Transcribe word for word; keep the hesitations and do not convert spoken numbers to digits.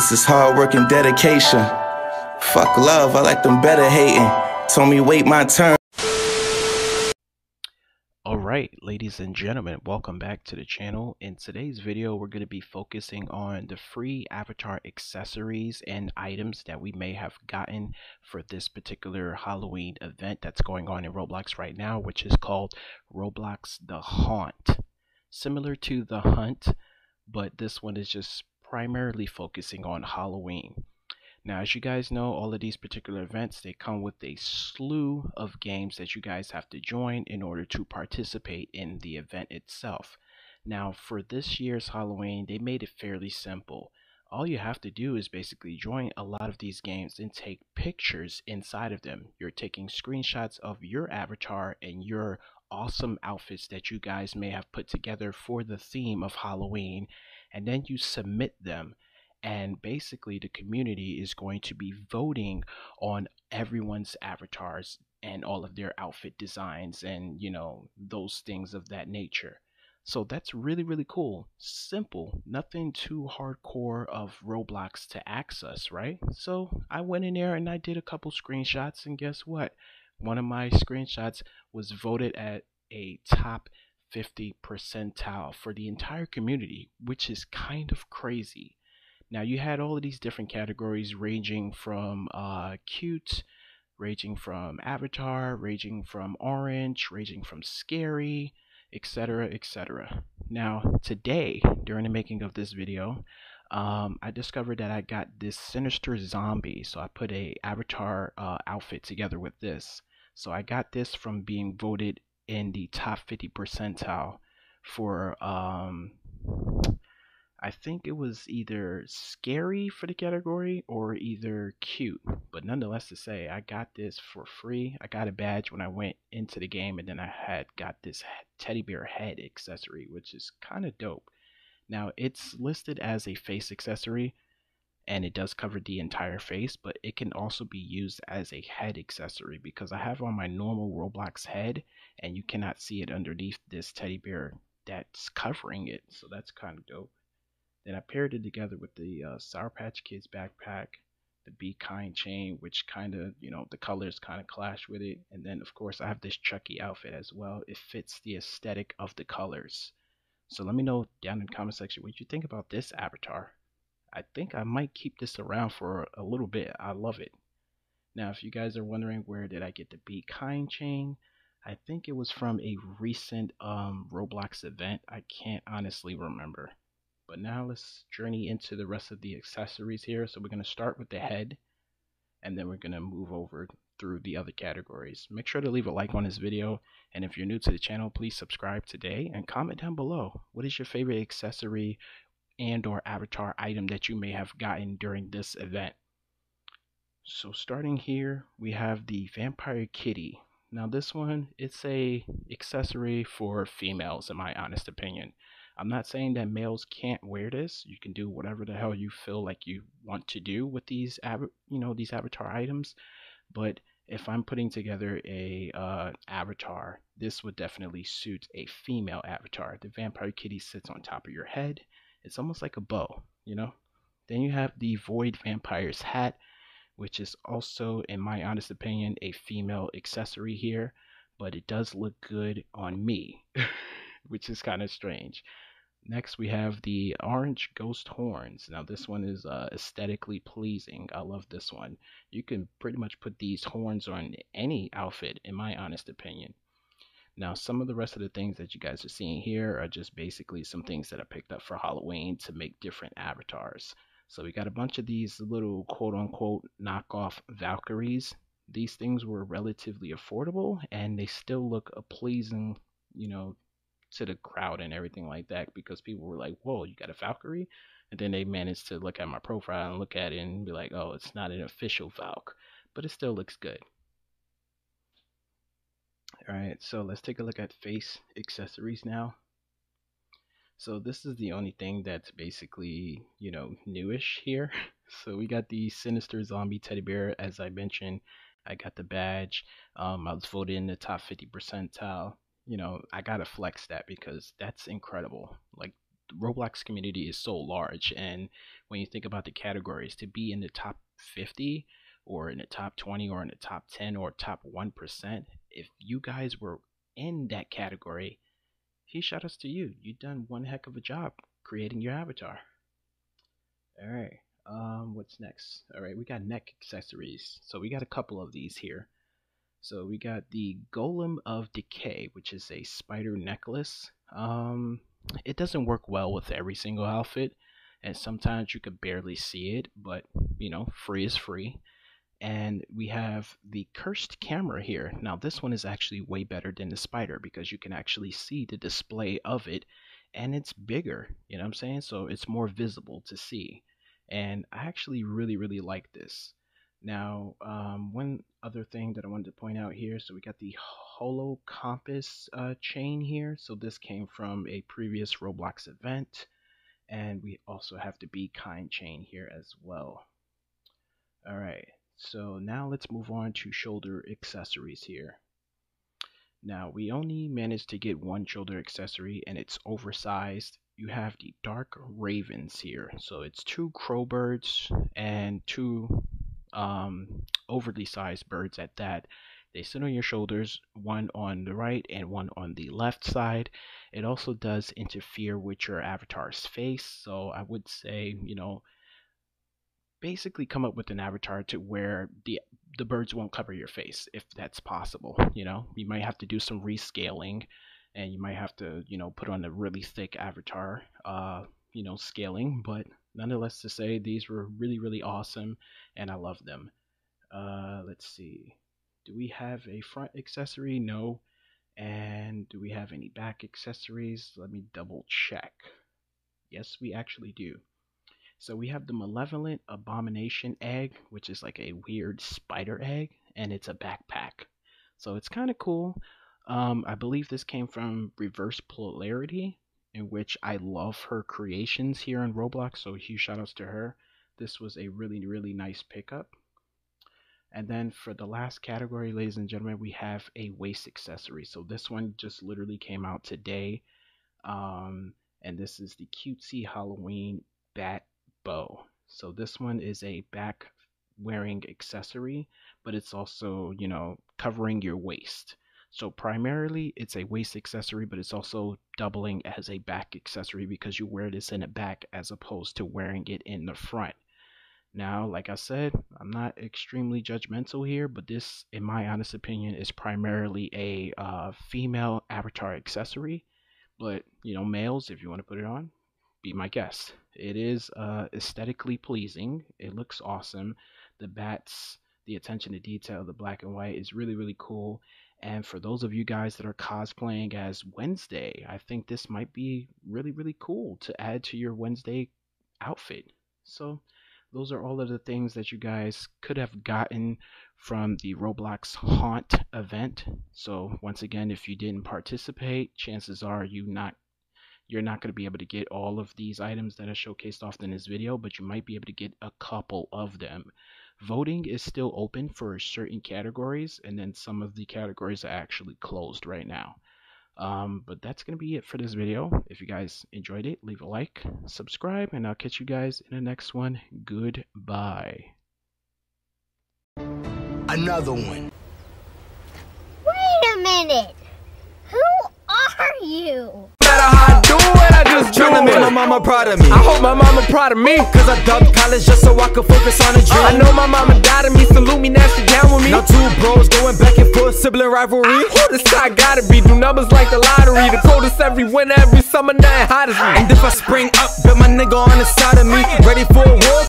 This is hard work and dedication. Fuck love, I like them better hating. Told me wait my turn. Alright, ladies and gentlemen, welcome back to the channel. In today's video, we're going to be focusing on the free avatar accessories and items that we may have gotten for this particular Halloween event that's going on in Roblox right now, which is called Roblox The Haunt. Similar to The Hunt, but this one is just primarily focusing on Halloween. Now, as you guys know, all of these particular events, they come with a slew of games that you guys have to join in order to participate in the event itself. Now, for this year's Halloween, they made it fairly simple. All you have to do is basically join a lot of these games and take pictures inside of them. You're taking screenshots of your avatar and your awesome outfits that you guys may have put together for the theme of Halloween, and then you submit them. And basically the community is going to be voting on everyone's avatars and all of their outfit designs and, you know, those things of that nature. So that's really, really cool. Simple, nothing too hardcore of Roblox to access, right? So I went in there and I did a couple screenshots, and guess what? One of my screenshots was voted at a top fifty percentile for the entire community, which is kind of crazy. Now, you had all of these different categories ranging from uh, cute, ranging from avatar, ranging from orange, ranging from scary, et cetera, et cetera. Now, today, during the making of this video, um, I discovered that I got this sinister zombie, so I put a avatar uh, outfit together with this. So I got this from being voted in the top fifty percentile for... Um, I think it was either scary for the category or either cute, but nonetheless to say, I got this for free. I got a badge when I went into the game, and then I had got this teddy bear head accessory, which is kind of dope. Now, it's listed as a face accessory, and it does cover the entire face, but it can also be used as a head accessory because I have on my normal Roblox head, and you cannot see it underneath this teddy bear that's covering it, so that's kind of dope. Then I paired it together with the uh, Sour Patch Kids backpack, the Be Kind chain, which kind of, you know, the colors kind of clash with it. And then, of course, I have this Chucky outfit as well. It fits the aesthetic of the colors. So let me know down in the comment section what you think about this avatar. I think I might keep this around for a little bit. I love it. Now, if you guys are wondering where did I get the Be Kind chain, I think it was from a recent um, Roblox event. I can't honestly remember. But now let's journey into the rest of the accessories here. So we're going to start with the head, and then we're going to move over through the other categories. Make sure to leave a like on this video, and if you're new to the channel, please subscribe today and comment down below. What is your favorite accessory and or avatar item that you may have gotten during this event? So starting here, we have the Vampire Kitty. Now this one, it's a accessory for females in my honest opinion. I'm not saying that males can't wear this. You can do whatever the hell you feel like you want to do with these, you know, these avatar items. But if I'm putting together a uh, avatar, this would definitely suit a female avatar. The Vampire Kitty sits on top of your head. It's almost like a bow, you know. Then you have the Void Vampire's Hat, which is also, in my honest opinion, a female accessory here. But it does look good on me, which is kind of strange. Next, we have the orange ghost horns. Now, this one is uh, aesthetically pleasing. I love this one. You can pretty much put these horns on any outfit, in my honest opinion. Now, some of the rest of the things that you guys are seeing here are just basically some things that I picked up for Halloween to make different avatars. So we got a bunch of these little quote-unquote knockoff Valkyries. These things were relatively affordable, and they still look a pleasing, you know, to the crowd and everything like that, because people were like, whoa, you got a Valkyrie? And then they managed to look at my profile and look at it and be like, oh, it's not an official Valk, but it still looks good. All right, so let's take a look at face accessories now. So this is the only thing that's basically, you know, newish here. So we got the sinister zombie teddy bear, as I mentioned. I got the badge. Um, I was voted in the top fifty percentile. You know, I gotta flex that because that's incredible. Like, the Roblox community is so large, and when you think about the categories, to be in the top fifty or in the top twenty or in the top ten or top one percent, if you guys were in that category, he shout outs to you. You've done one heck of a job creating your avatar. All right, um what's next? All right, we got neck accessories. So we got a couple of these here. So we got the Golem of Decay, which is a spider necklace. Um, it doesn't work well with every single outfit, and sometimes you could barely see it, but, you know, free is free. And we have the Cursed Camera here. Now, this one is actually way better than the spider because you can actually see the display of it, and it's bigger, you know what I'm saying? So it's more visible to see, and I actually really, really like this. Now, um, one other thing that I wanted to point out here, so we got the HoloCompass uh, chain here. So this came from a previous Roblox event, and we also have the Be Kind chain here as well. All right, so now let's move on to shoulder accessories here. Now, we only managed to get one shoulder accessory, and it's oversized. You have the dark ravens here, so it's two crowbirds and two um overly sized birds at that. They sit on your shoulders, one on the right and one on the left side. It also does interfere with your avatar's face, so I would say, you know, basically come up with an avatar to where the the birds won't cover your face if that's possible. You know, you might have to do some rescaling, and you might have to, you know, put on a really thick avatar uh you know, scaling, but nonetheless to say, these were really, really awesome, and I love them. Uh, let's see. Do we have a front accessory? No. And do we have any back accessories? Let me double check. Yes, we actually do. So we have the Malevolent Abomination Egg, which is like a weird spider egg, and it's a backpack. So it's kind of cool. Um, I believe this came from Reverse Polarity, in which I love her creations here in Roblox, so huge shoutouts to her. This was a really, really nice pickup. And then for the last category, ladies and gentlemen, we have a waist accessory. So this one just literally came out today, um, and this is the Cutesy Halloween Bat Bow. So this one is a back wearing accessory, but it's also, you know, covering your waist. So primarily it's a waist accessory, but it's also doubling as a back accessory because you wear this in the back as opposed to wearing it in the front. Now, like I said, I'm not extremely judgmental here, but this, in my honest opinion, is primarily a uh, female avatar accessory. But, you know, males, if you want to put it on, be my guest. It is uh, aesthetically pleasing. It looks awesome. The bats, the attention to detail, the black and white is really, really cool. And for those of you guys that are cosplaying as Wednesday, I think this might be really, really cool to add to your Wednesday outfit. So those are all of the things that you guys could have gotten from the Roblox Haunt event. So once again, if you didn't participate, chances are you not, you're not going to be able to get all of these items that are showcased off in this video, but you might be able to get a couple of them. Voting is still open for certain categories, and then some of the categories are actually closed right now. Um, but that's going to be it for this video. If you guys enjoyed it, leave a like, subscribe, and I'll catch you guys in the next one. Goodbye. Another one. Wait a minute. Who are you? My mama proud of me. I hope my mama proud of me, cause I dumped college just so I could focus on a dream. uh, I know my mama died of me, salute me, nasty down with me. Now two bros going back and forth, sibling rivalry. Who this guy gotta be, do numbers like the lottery. The coldest every winter, every summer, nothing hot as me. And if I spring up, bet my nigga on the side of me. Ready for a war?